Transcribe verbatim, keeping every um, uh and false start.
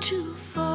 gone too far.